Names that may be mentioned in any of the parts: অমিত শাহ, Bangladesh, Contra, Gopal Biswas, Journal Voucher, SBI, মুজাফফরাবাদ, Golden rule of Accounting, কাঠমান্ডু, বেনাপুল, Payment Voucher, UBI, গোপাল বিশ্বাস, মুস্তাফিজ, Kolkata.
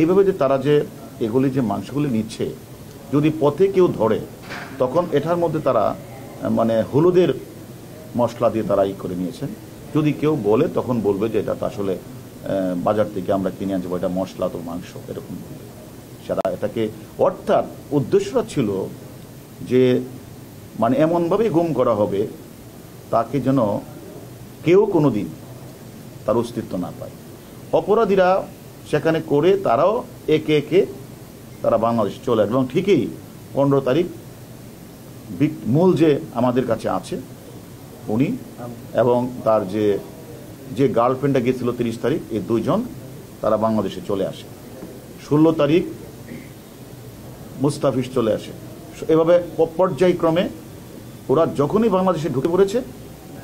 এইভাবে যে তারা যে এগুলি যে মাংসগুলি নিচ্ছে, যদি পথে কেউ ধরে তখন এটার মধ্যে তারা মানে হলুদের মশলা দিয়ে তারা ই করে নিয়েছেন। যদি কেউ বলে তখন বলবে যে এটা তো আসলে বাজার থেকে আমরা কিনে আনছি, এটা মশলা তো মাংস, এরকম সেটা এটাকে অর্থাৎ উদ্দেশ্যটা ছিল যে মানে এমনভাবেই গুম করা হবে তাকে যেন কেউ কোনো দিন তার অস্তিত্ব না পায়। অপরাধীরা সেখানে করে তারাও একে একে তারা বাংলাদেশ চলে আসবে এবং ঠিকই 15 তারিখ মূল যে আমাদের কাছে আছে উনি এবং তার যে যে গার্লফ্রেন্ডটা গিয়েছিল 30 তারিখ, এই দুজন তারা বাংলাদেশে চলে আসে। 16 তারিখ মুস্তাফিজ চলে আসে। এভাবে পর্যায়ক্রমে ওরা যখনই বাংলাদেশে ঢুকে পড়েছে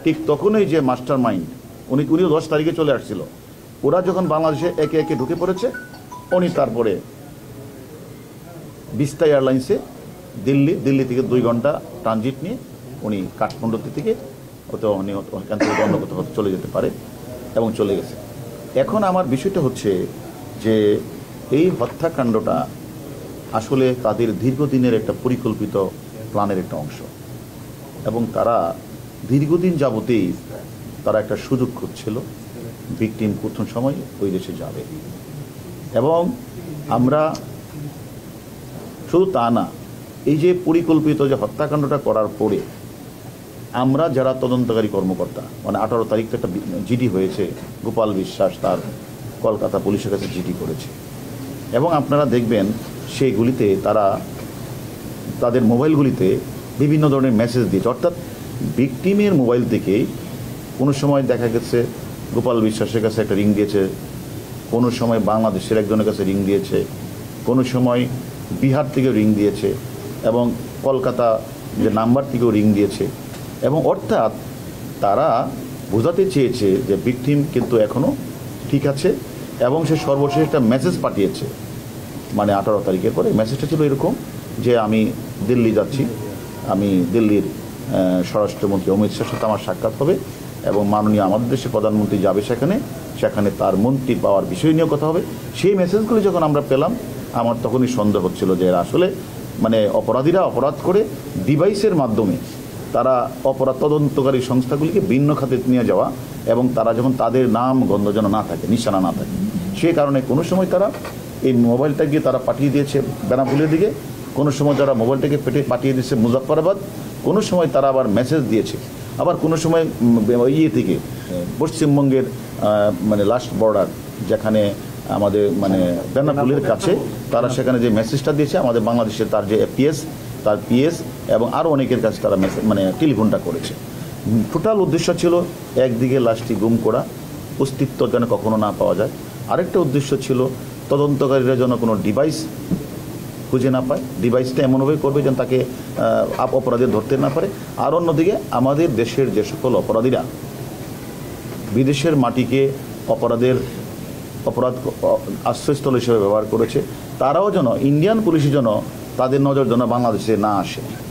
ঠিক তখনই যে মাস্টার মাইন্ড উনিও 10 তারিখে চলে আসছিল। ওরা যখন বাংলাদেশে একে একে ঢুকে পড়েছে উনি তারপরে বিস্তা এয়ারলাইন্সে দিল্লি থেকে 2 ঘন্টা ট্রানজিট নিয়ে উনি কাঠমান্ডুতে থেকে হতে উনি ওখান থেকে অন্য কোথাও চলে যেতে পারে এবং চলে গেছে। এখন আমার বিষয়টা হচ্ছে যে এই হত্যাকাণ্ডটা আসলে তাদের দীর্ঘদিনের একটা পরিকল্পিত প্ল্যানের একটা অংশ এবং তারা দীর্ঘদিন যাবতেই তারা একটা সুযোগ খুঁজছিল ভিকটিম প্রথম সময় ওই দেশে যাবে। এবং আমরা শুধু তা না, এই যে পরিকল্পিত যে হত্যাকাণ্ডটা করার পরে আমরা যারা তদন্তকারী কর্মকর্তা মানে 18 তারিখ একটা জিডি হয়েছে, গোপাল বিশ্বাস তার কলকাতা পুলিশের কাছে জিডি করেছে এবং আপনারা দেখবেন সেইগুলিতে তারা তাদের মোবাইলগুলিতে বিভিন্ন ধরনের মেসেজ দিয়েছে। অর্থাৎ ভিকটিমের মোবাইল থেকে কোনো সময় দেখা গেছে গোপাল বিশ্বাসের কাছে একটা রিং দিয়েছে, কোনো সময় বাংলাদেশের একজনের কাছে রিং দিয়েছে, কোনো সময় বিহার থেকেও রিং দিয়েছে এবং কলকাতা যে নাম্বার থেকেও রিং দিয়েছে। এবং অর্থাৎ তারা বোঝাতে চেয়েছে যে ভিকটিম কিন্তু এখনও ঠিক আছে এবং সে সর্বশেষ একটা মেসেজ পাঠিয়েছে মানে 18 তারিখের পরে। মেসেজটা ছিল এরকম যে আমি দিল্লি যাচ্ছি, আমি দিল্লির স্বরাষ্ট্রমন্ত্রী অমিত শাহের সাথে আমার সাক্ষাৎ হবে এবং মাননীয় আমাদের দেশের প্রধানমন্ত্রী যাবে সেখানে, সেখানে তার মন্ত্রী পাওয়ার বিষয় নিয়ে কথা হবে। সেই মেসেজগুলি যখন আমরা পেলাম আমার তখনই সন্দেহ হচ্ছিল যে এরা আসলে মানে অপরাধীরা অপরাধ করে ডিভাইসের মাধ্যমে তারা অপরাধ তদন্তকারী সংস্থাগুলিকে ভিন্ন খাতে নিয়ে যাওয়া এবং তারা যখন তাদের নাম গন্ধ যেন না থাকে, নিশানা না থাকে, সে কারণে কোনো সময় তারা এই মোবাইলটা গিয়ে তারা পাঠিয়ে দিয়েছে বেনাপুলের দিকে, কোনো সময় তারা মোবাইলটাকে পেটে পাঠিয়ে দিয়েছে মুজাফফরাবাদ, কোনো সময় তারা আবার মেসেজ দিয়েছে, আবার কোনো সময় ইয়ে থেকে পশ্চিমবঙ্গের মানে লাস্ট বর্ডার যেখানে আমাদের মানে বেনাপুলের কাছে তারা সেখানে যে মেসেজটা দিয়েছে আমাদের বাংলাদেশে তার যে তার পিএস এবং আরও অনেকের কাছে তারা মেসেজ মানে টেলিফোনটা করেছে। টোটাল উদ্দেশ্য ছিল একদিকে লাশটি গুম করা, অস্তিত্ব যেন কখনো না পাওয়া যায়, আরেকটা উদ্দেশ্য ছিল তদন্তকারীরা যেন কোনো ডিভাইস খুঁজে না পায়, ডিভাইসটা এমনভাবে করবে যেন তাকে অপরাধী ধরতে না পারে। আর অন্যদিকে আমাদের দেশের যে সকল অপরাধীরা বিদেশের মাটিকে অপরাধ আশ্রয়স্থল হিসেবে ব্যবহার করেছে তারাও যেন ইন্ডিয়ান পুলিশের জন্য তাদের নজর যেন বাংলাদেশে না আসে।